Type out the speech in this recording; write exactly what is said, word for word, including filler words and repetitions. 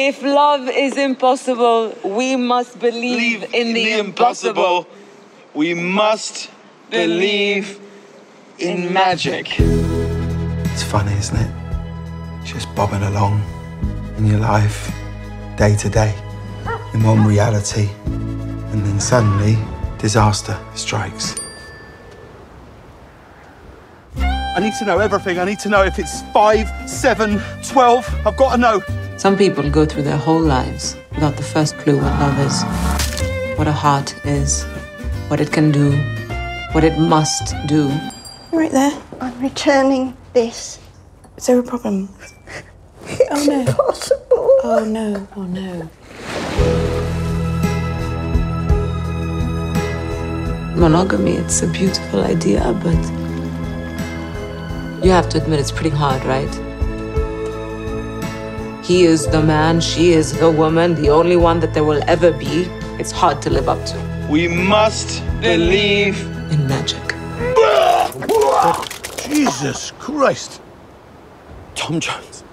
If love is impossible, we must believe in, in the, the impossible. impossible. We must believe in magic. It's funny, isn't it? Just bobbing along in your life, day to day, in one reality, and then suddenly, disaster strikes. I need to know everything. I need to know if it's five, seven, twelve. I've got to know. Some people go through their whole lives without the first clue what love is, what a heart is, what it can do, what it must do. Right there. I'm returning this. Is there a problem? Oh no. It's impossible. Oh no, oh no. Monogamy, it's a beautiful idea, but you have to admit it's pretty hard, right? He is the man, she is the woman, the only one that there will ever be. It's hard to live up to. We must believe in magic. Jesus Christ. Tom Jones.